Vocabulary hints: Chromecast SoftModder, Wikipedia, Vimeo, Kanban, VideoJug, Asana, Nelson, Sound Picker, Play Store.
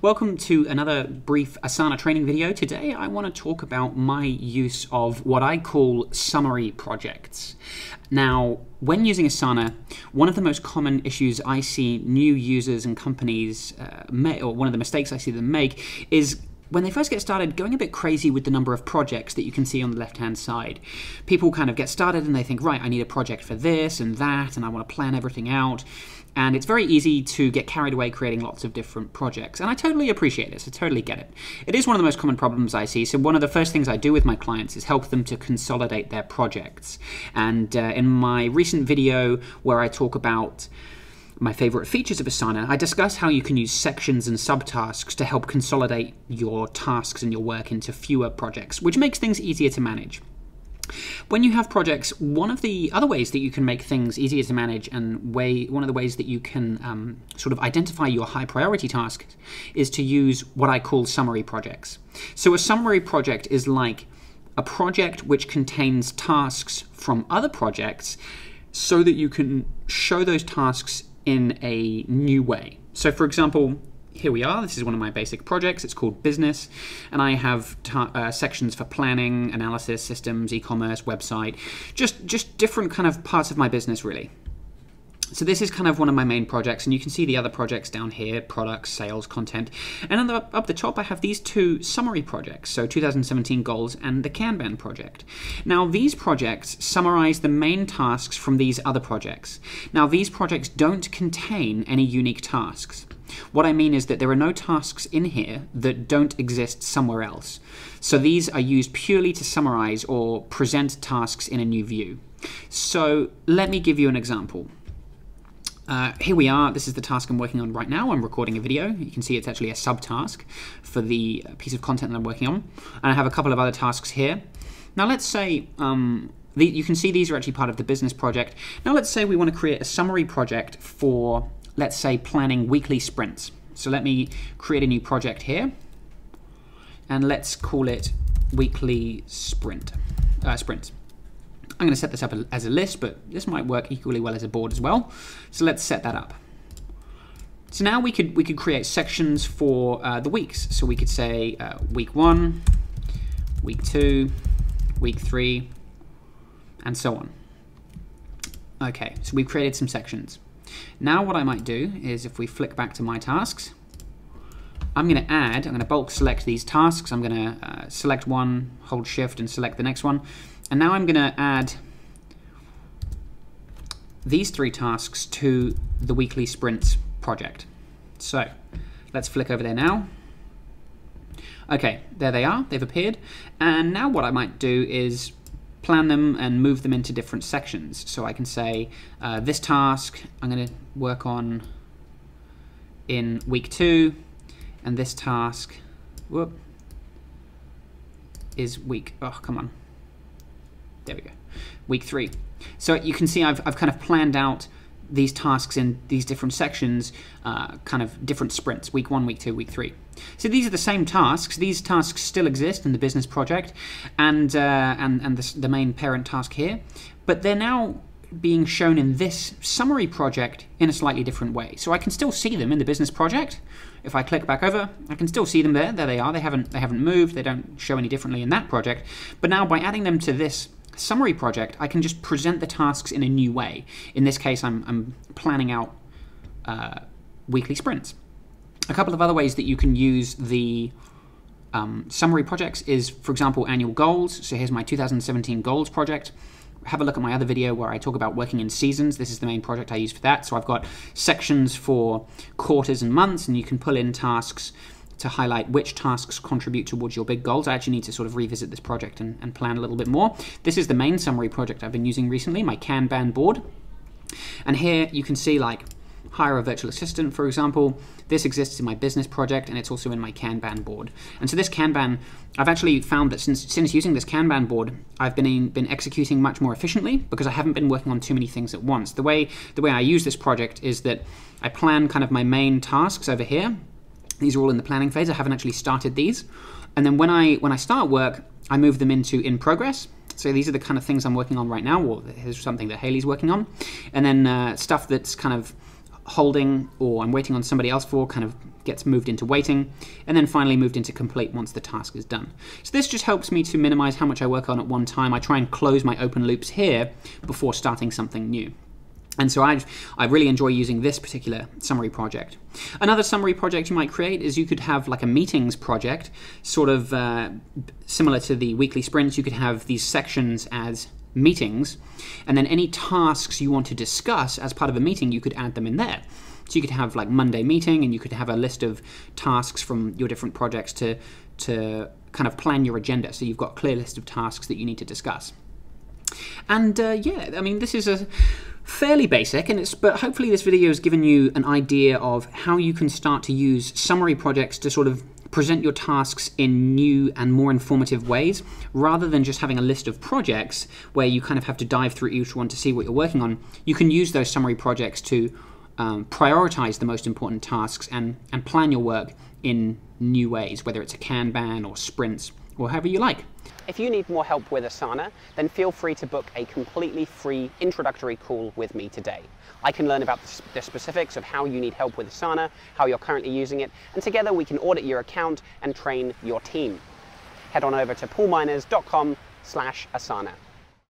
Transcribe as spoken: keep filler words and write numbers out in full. Welcome to another brief Asana training video. Today I want to talk about my use of what I call summary projects. Now, when using Asana, one of the most common issues I see new users and companies uh, make, or one of the mistakes I see them make, is when they first get started, going a bit crazy with the number of projects that you can see on the left-hand side. People kind of get started and they think, right, I need a project for this and that, and I want to plan everything out. And it's very easy to get carried away creating lots of different projects. And I totally appreciate this. I totally get it. It is one of the most common problems I see. So one of the first things I do with my clients is help them to consolidate their projects. And uh, in my recent video where I talk about my favorite features of Asana, I discuss how you can use sections and subtasks to help consolidate your tasks and your work into fewer projects, which makes things easier to manage. When you have projects, one of the other ways that you can make things easier to manage, and way, one of the ways that you can um, sort of identify your high priority tasks, is to use what I call summary projects. So a summary project is like a project which contains tasks from other projects so that you can show those tasks in a new way. So for example, here we are. This is one of my basic projects. It's called Business, and I have uh, sections for planning, analysis, systems, e-commerce, website, just just different kind of parts of my business, really. So this is kind of one of my main projects, and you can see the other projects down here: products, sales, content. And on the, up the top, I have these two summary projects, so two thousand seventeen goals and the Kanban project. Now, these projects summarize the main tasks from these other projects. Now, these projects don't contain any unique tasks. What I mean is that there are no tasks in here that don't exist somewhere else. So these are used purely to summarize or present tasks in a new view. So let me give you an example. Uh, here we are. This is the task I'm working on right now. I'm recording a video. You can see it's actually a subtask for the piece of content that I'm working on. And I have a couple of other tasks here. Now let's say, um, the, you can see these are actually part of the business project. Now let's say we want to create a summary project for, let's say, planning weekly sprints. So let me create a new project here. And let's call it weekly sprint, uh, sprints. I'm going to set this up as a list, but this might work equally well as a board as well. So let's set that up. So now we could we could create sections for uh, the weeks. So we could say uh, week one, week two, week three, and so on. Okay, so we've created some sections. Now what I might do is, if we flick back to my tasks, I'm going to add, I'm going to bulk select these tasks. I'm going to uh, select one, hold shift, and select the next one. And now I'm going to add these three tasks to the weekly sprints project. So let's flick over there now. Okay, there they are. They've appeared. And now what I might do is plan them and move them into different sections. So I can say uh, this task I'm going to work on in week two, and this task whoop, is week, oh, come on. There we go, week three. So you can see I've, I've kind of planned out these tasks in these different sections, uh, kind of different sprints, week one, week two, week three. So these are the same tasks. These tasks still exist in the business project and, uh, and, and the, the main parent task here, but they're now being shown in this summary project in a slightly different way. So I can still see them in the business project. If I click back over, I can still see them there. There they are. They haven't, they haven't moved. They don't show any differently in that project. But now by adding them to this summary project, I can just present the tasks in a new way. In this case, I'm, I'm planning out uh, weekly sprints. A couple of other ways that you can use the um, summary projects is, for example, annual goals. So here's my two thousand seventeen goals project. Have a look at my other video where I talk about working in seasons. This is the main project I use for that. So I've got sections for quarters and months, and you can pull in tasks to highlight which tasks contribute towards your big goals. I actually need to sort of revisit this project and, and plan a little bit more. This is the main summary project I've been using recently, my Kanban board. And here you can see, like, hire a virtual assistant, for example. This exists in my business project, and it's also in my Kanban board. And so this Kanban, I've actually found that since since using this Kanban board, I've been in, been executing much more efficiently because I haven't been working on too many things at once. The way the way I use this project is that I plan kind of my main tasks over here. These are all in the planning phase. I haven't actually started these. And then when I when I start work, I move them into in progress. So these are the kind of things I'm working on right now, or here's something that Haley's working on. And then uh, stuff that's kind of holding, or I'm waiting on somebody else for, kind of gets moved into waiting, and then finally moved into complete once the task is done. So this just helps me to minimize how much I work on at one time. I try and close my open loops here before starting something new. And so I've, I really enjoy using this particular summary project. Another summary project you might create is you could have like a meetings project, sort of uh, similar to the weekly sprints. You could have these sections as meetings, and then any tasks you want to discuss as part of a meeting, you could add them in there. So you could have like Monday meeting, and you could have a list of tasks from your different projects to, to kind of plan your agenda. So you've got a clear list of tasks that you need to discuss. And uh, yeah, I mean, this is a fairly basic, and it's, but hopefully this video has given you an idea of how you can start to use summary projects to sort of present your tasks in new and more informative ways, rather than just having a list of projects where you kind of have to dive through each one to see what you're working on. You can use those summary projects to um, prioritize the most important tasks and, and plan your work in new ways, whether it's a Kanban or sprints or however you like. If you need more help with Asana, then feel free to book a completely free introductory call with me today. I can learn about the specifics of how you need help with Asana, how you're currently using it, and together we can audit your account and train your team. Head on over to paul miners dot com slash Asana.